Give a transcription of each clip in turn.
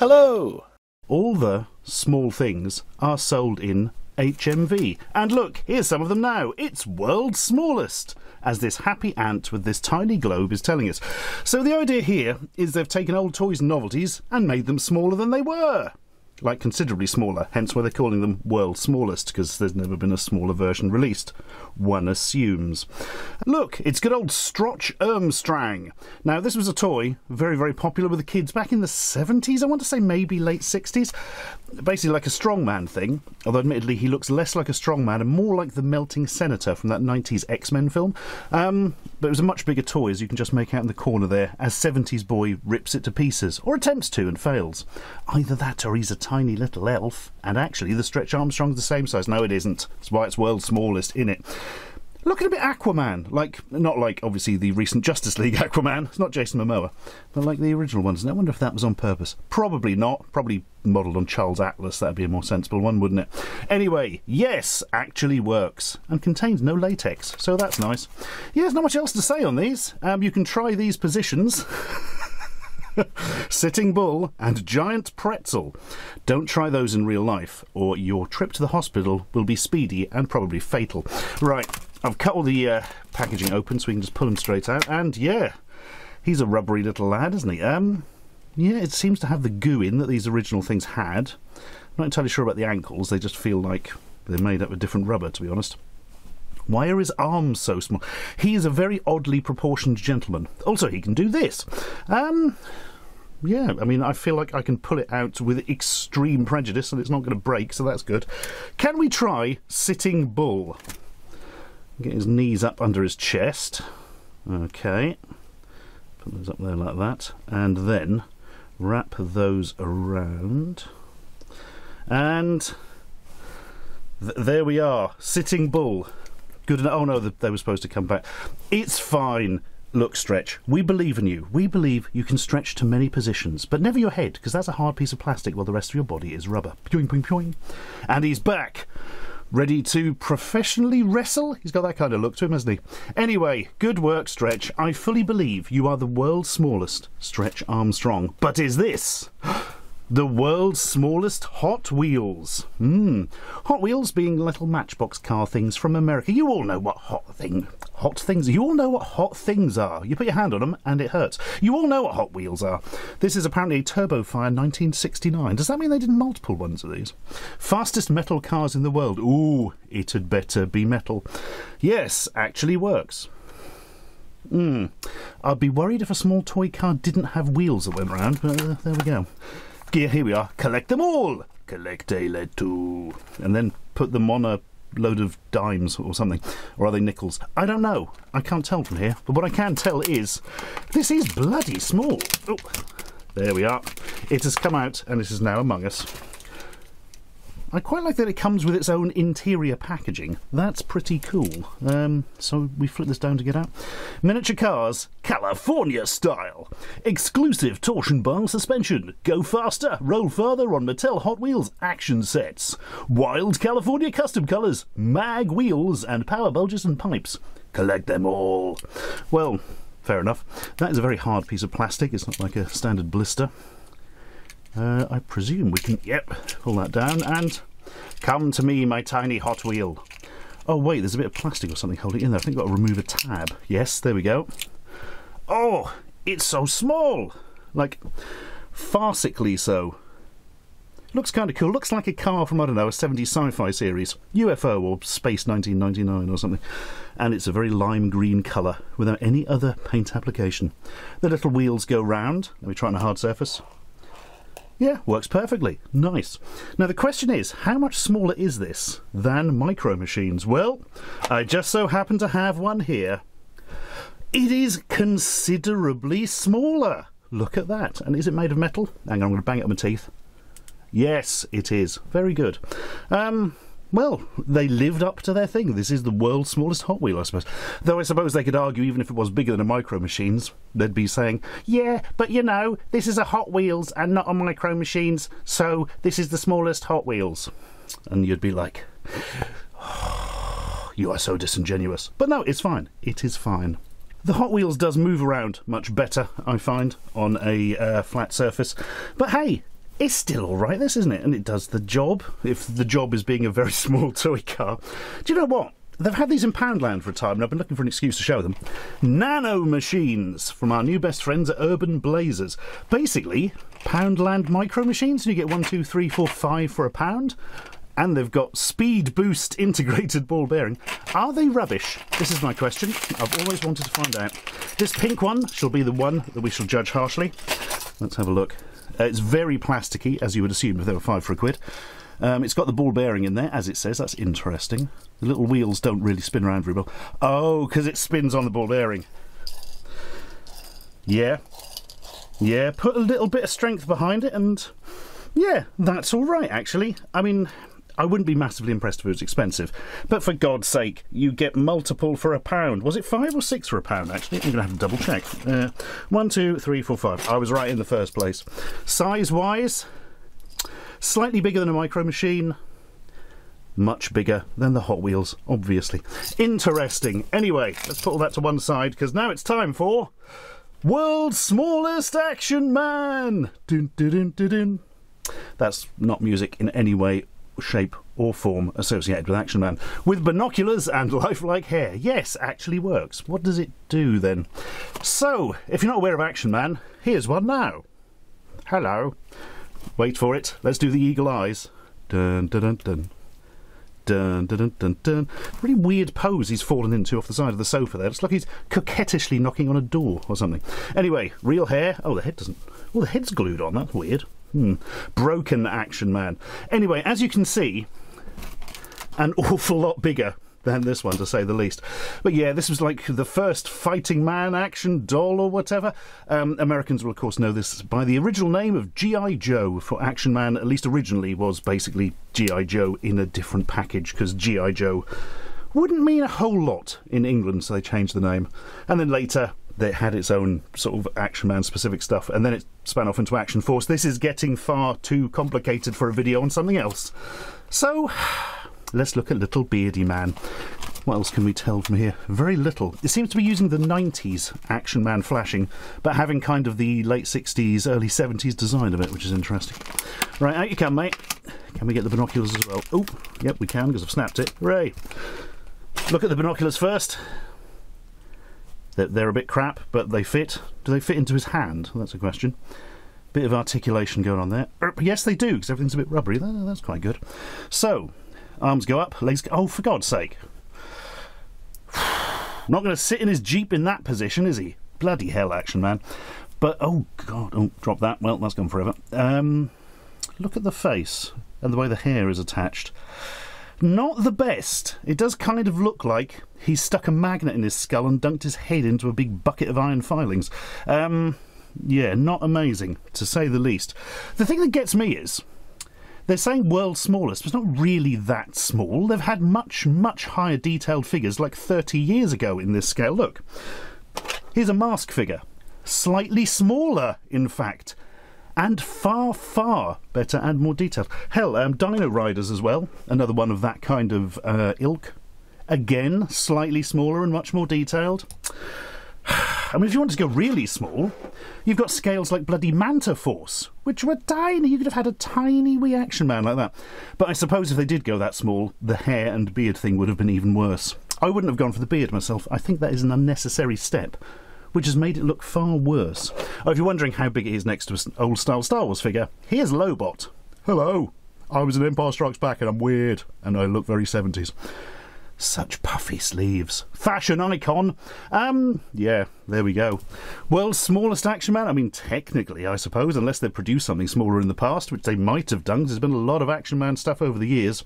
Hello! All the small things are sold in HMV. And look, here's some of them now. It's world's smallest, as this happy ant with this tiny globe is telling us. So the idea here is they've taken old toys and novelties and made them smaller than they were. Like considerably smaller, hence why they're calling them world's smallest, because there's never been a smaller version released, one assumes. Look, it's good old Stretch Armstrong. Now this was a toy very, very popular with the kids back in the 70s, I want to say maybe late 60s. Basically like a strongman thing, although admittedly he looks less like a strongman and more like the melting senator from that 90s X-Men film. But it was a much bigger toy, as you can just make out in the corner there, as 70s boy rips it to pieces, or attempts to and fails. Either that or he's a tiny little elf, and actually the Stretch Armstrong's the same size. No, it isn't. That's why it's world's smallest, in it. Look at a bit Aquaman, like, not like obviously the recent Justice League Aquaman, it's not Jason Momoa, but like the original ones. And I wonder if that was on purpose. Probably not, probably modelled on Charles Atlas, that'd be a more sensible one, wouldn't it? Anyway, yes, actually works, and contains no latex, so that's nice. Yeah, there's not much else to say on these. You can try these positions. Sitting Bull and Giant Pretzel. Don't try those in real life, or your trip to the hospital will be speedy and probably fatal. Right, I've cut all the packaging open so we can just pull him straight out, and yeah, he's a rubbery little lad, isn't he? Yeah, it seems to have the goo in that these original things had. I'm not entirely sure about the ankles, they just feel like they're made up of different rubber, to be honest. Why are his arms so small? He is a very oddly proportioned gentleman. Also, he can do this. Yeah, I mean, I feel like I can pull it out with extreme prejudice and it's not going to break, so that's good. Can we try Sitting Bull? Get his knees up under his chest. Okay. Put those up there like that. And then wrap those around. And there we are. Sitting Bull. Good enough. Oh no, they were supposed to come back. It's fine. Look, Stretch, we believe in you. We believe you can stretch to many positions, but never your head, because that's a hard piece of plastic while the rest of your body is rubber. Poing, poing, poing. And he's back, ready to professionally wrestle. He's got that kind of look to him, hasn't he? Anyway, good work, Stretch. I fully believe you are the world's smallest Stretch Armstrong. But is this the world's smallest Hot Wheels? Hot Wheels being little matchbox car things from America. You all know what hot things are. You put your hand on them and it hurts. You all know what Hot Wheels are. This is apparently a Turbo Fire 1969. Does that mean they did multiple ones of these? Fastest metal cars in the world. Ooh, it had better be metal. Yes, actually works. I'd be worried if a small toy car didn't have wheels that went round, but there we go. Yeah, here we are. Collect them all. Collectele too. And then put them on a load of dimes or something. Or are they nickels? I don't know. I can't tell from here. But what I can tell is this is bloody small. Oh, there we are. It has come out and it is now among us. I quite like that it comes with its own interior packaging. That's pretty cool. So we flip this down to get out. Miniature cars, California style. Exclusive torsion bar suspension. Go faster, roll further on Mattel Hot Wheels action sets. Wild California custom colours, mag wheels and power bulges and pipes. Collect them all. Well, fair enough. That is a very hard piece of plastic. It's not like a standard blister. I presume we can, yep, pull that down and come to me, my tiny Hot Wheel. Oh wait, there's a bit of plastic or something holding it in there. I think I've got to remove a tab. Yes, there we go. Oh, it's so small, like farcically so. Looks kind of cool. Looks like a car from, I don't know, a 70s sci-fi series, UFO or Space 1999 or something. And it's a very lime green colour without any other paint application. The little wheels go round. Let me try on a hard surface. Yeah, works perfectly. Nice. Now the question is, how much smaller is this than Micro Machines? Well, I just so happen to have one here. It is considerably smaller. Look at that. And is it made of metal? Hang on, I'm going to bang it on my teeth. Yes, it is. Very good. Well, they lived up to their thing. This is the world's smallest Hot Wheel, I suppose. Though I suppose they could argue, even if it was bigger than a Micro Machines, they'd be saying, yeah, but you know, this is a Hot Wheels and not a Micro Machines, so this is the smallest Hot Wheels. And you'd be like, oh, you are so disingenuous. But no, it's fine. It is fine. The Hot Wheels does move around much better, I find, on a flat surface. But hey, it's still all right, this, isn't it? And it does the job, if the job is being a very small toy car. Do you know what? They've had these in Poundland for a time, and I've been looking for an excuse to show them. Nano machines from our new best friends at Urban Blazers. Basically, Poundland micro machines, and you get 1, 2, 3, 4, 5 for £1. And they've got speed boost integrated ball bearing. Are they rubbish? This is my question. I've always wanted to find out. This pink one shall be the one that we shall judge harshly. Let's have a look. It's very plasticky, as you would assume if they were 5 for £1. It's got the ball bearing in there, as it says. That's interesting. The little wheels don't really spin around very well. Oh, because it spins on the ball bearing. Yeah. Yeah, put a little bit of strength behind it and... yeah, that's all right, actually. I mean... I wouldn't be massively impressed if it was expensive, but for God's sake, you get multiple for £1. Was it 5 or 6 for £1, actually? I'm going to have to double check. 1, 2, 3, 4, 5. I was right in the first place. Size-wise, slightly bigger than a micro machine, much bigger than the Hot Wheels, obviously. Interesting. Anyway, let's put all that to one side, because now it's time for World's Smallest Action Man! Dun, dun, dun, dun, dun. That's not music in any way, shape or form associated with Action Man. With binoculars and lifelike hair. Yes, actually works. What does it do then? So, if you're not aware of Action Man, here's one now. Hello. Wait for it. Let's do the eagle eyes. Dun dun dun dun. Dun dun dun dun dun. Really weird pose he's fallen into off the side of the sofa there. It's like he's coquettishly knocking on a door or something. Anyway, real hair. Oh, the head doesn't... well, the head's glued on. That's weird. Broken Action Man. Anyway, as you can see, an awful lot bigger than this one, to say the least. But yeah, this was like the first fighting man action doll or whatever. Americans will of course know this by the original name of G.I. Joe, for Action Man, at least originally, was basically G.I. Joe in a different package, because G.I. Joe wouldn't mean a whole lot in England, so they changed the name. And then later it had its own sort of Action Man specific stuff, and then it span off into Action Force. This is getting far too complicated for a video on something else. So let's look at little beardy man. What else can we tell from here? Very little. It seems to be using the 90s Action Man flashing, but having kind of the late 60s, early 70s design of it, which is interesting. Right, out you come, mate. Can we get the binoculars as well? Oh, yep, we can, because I've snapped it. Hooray. Look at the binoculars first. They're a bit crap, but they fit. Do they fit into his hand? Well, that's a question. Bit of articulation going on there. Yes, they do, because everything's a bit rubbery. That's quite good. So, arms go up, legs go... oh, for God's sake. Not going to sit in his Jeep in that position, is he? Bloody hell, Action Man. But, oh, God. Oh, drop that. Well, that's gone forever. Look at the face and the way the hair is attached. Not the best. It does kind of look like he's stuck a magnet in his skull and dunked his head into a big bucket of iron filings. Yeah, not amazing, to say the least. The thing that gets me is, they're saying world's smallest, but it's not really that small. They've had much, much higher detailed figures like 30 years ago in this scale. Look, here's a mask figure. Slightly smaller, in fact. And far, far better and more detailed. Hell, Dino Riders as well. Another one of that kind of ilk. Again, slightly smaller and much more detailed. I mean, if you wanted to go really small, you've got scales like bloody Manta Force, which were tiny. You could have had a tiny wee Action Man like that. But I suppose if they did go that small, the hair and beard thing would have been even worse. I wouldn't have gone for the beard myself. I think that is an unnecessary step, which has made it look far worse. Oh, if you're wondering how big it is next to an old-style Star Wars figure, here's Lobot. Hello, I was in Empire Strikes Back and I'm weird, and I look very 70s. Such puffy sleeves. Fashion icon. Yeah, there we go. World's smallest Action Man. I mean, technically, I suppose, unless they've produced something smaller in the past, which they might have done, because there's been a lot of Action Man stuff over the years.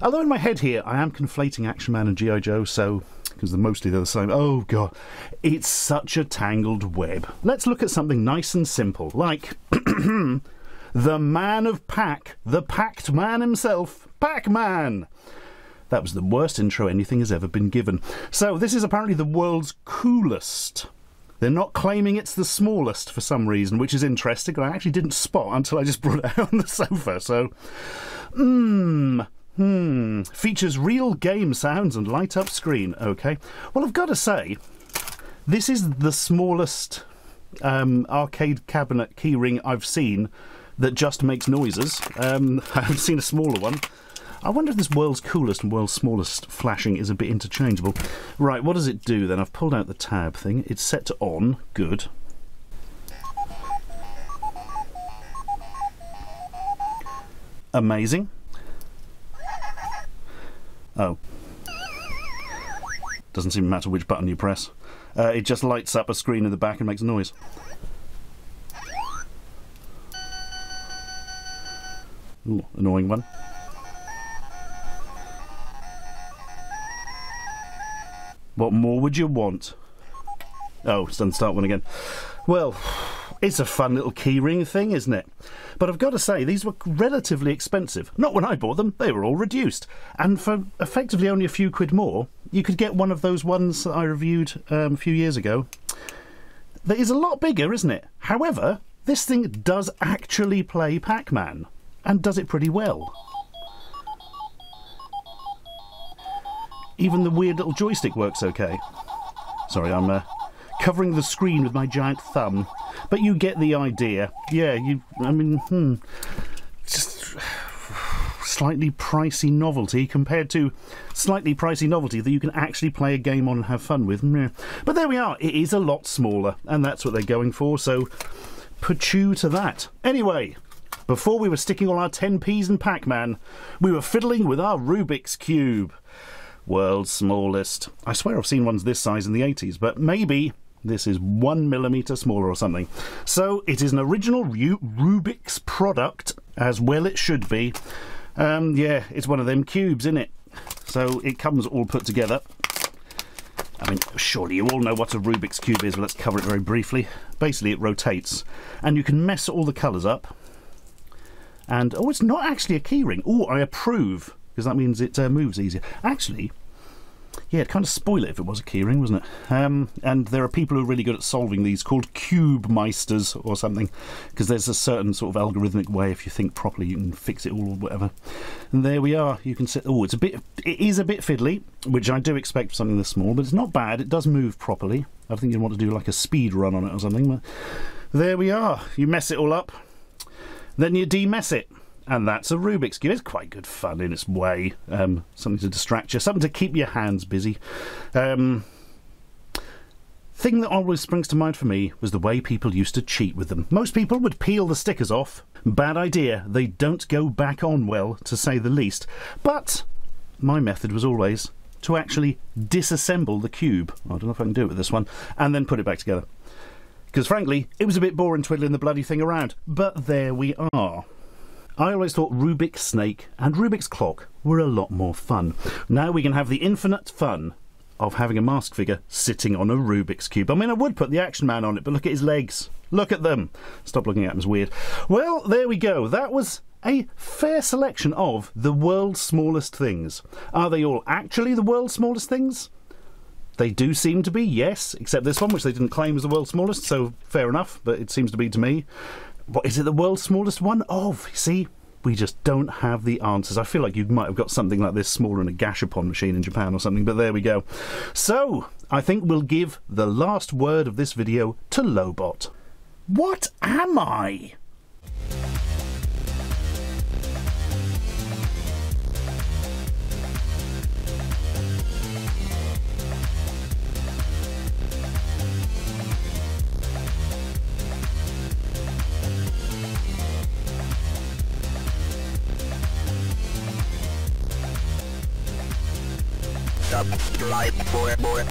Although in my head here, I am conflating Action Man and G.I. Joe, so... because they're mostly the same. Oh, God. It's such a tangled web. Let's look at something nice and simple, like the man of Pac, the Packed Man himself, Pac-Man. That was the worst intro anything has ever been given. So this is apparently the world's coolest. They're not claiming it's the smallest for some reason, which is interesting. I actually didn't spot until I just brought it out on the sofa, so... Features real game sounds and light up screen. Okay. Well, I've got to say, this is the smallest arcade cabinet keyring I've seen that just makes noises. I haven't seen a smaller one. I wonder if this world's coolest and world's smallest flashing is a bit interchangeable. Right, what does it do then? I've pulled out the tab thing. It's set to on. Good. Amazing. Oh. Doesn't seem to matter which button you press. It just lights up a screen in the back and makes noise. Ooh, annoying one. What more would you want? Oh, it's done start one again. Well, it's a fun little keyring thing, isn't it? But I've got to say, these were relatively expensive. Not when I bought them, they were all reduced. And for effectively only a few quid more, you could get one of those ones that I reviewed a few years ago. That is a lot bigger, isn't it? However, this thing does actually play Pac-Man, and does it pretty well. Even the weird little joystick works okay. Sorry, I'm covering the screen with my giant thumb. But you get the idea. Yeah, I mean, just slightly pricey novelty compared to slightly pricey novelty that you can actually play a game on and have fun with. But there we are. It is a lot smaller, and that's what they're going for, so pachoo to that. Anyway, before we were sticking all our 10p's in Pac-Man, we were fiddling with our Rubik's Cube. World's smallest. I swear I've seen ones this size in the 80s, but maybe this is 1mm smaller or something. So it is an original Rubik's product, as well it should be. Yeah, it's one of them cubes, isn't it? So it comes all put together. I mean, surely you all know what a Rubik's Cube is, but let's cover it very briefly. Basically, it rotates, and you can mess all the colours up. And, oh, it's not actually a keyring. Oh, I approve. Because that means it moves easier. Actually, yeah, it'd kind of spoil it if it was a keyring, wasn't it? And there are people who are really good at solving these called cube meisters or something, because there's a certain sort of algorithmic way, if you think properly, you can fix it all or whatever. And there we are. You can sit. Oh, it is a bit fiddly, which I do expect for something this small, but it's not bad. It does move properly. I think you'd want to do like a speed run on it or something. But there we are. You mess it all up, then you demess it. And that's a Rubik's Cube. It's quite good fun in its way. Something to distract you, something to keep your hands busy. Thing that always springs to mind for me was the way people used to cheat with them. Most people would peel the stickers off. Bad idea. They don't go back on well, to say the least. But my method was always to actually disassemble the cube. I don't know if I can do it with this one. And then put it back together. Because frankly, it was a bit boring twiddling the bloody thing around. But there we are. I always thought Rubik's Snake and Rubik's Clock were a lot more fun. Now we can have the infinite fun of having a mask figure sitting on a Rubik's Cube. I mean, I would put the Action Man on it, but look at his legs. Look at them. Stop looking at them, it's weird. Well, there we go. That was a fair selection of the world's smallest things. Are they all actually the world's smallest things? They do seem to be, yes, except this one, which they didn't claim was the world's smallest, so fair enough, but it seems to be to me. What is it, the world's smallest one of? See, we just don't have the answers. I feel like you might have got something like this smaller in a Gashapon machine in Japan or something, but there we go. So, I think we'll give the last word of this video to Lobot. What am I? Subscribe for more.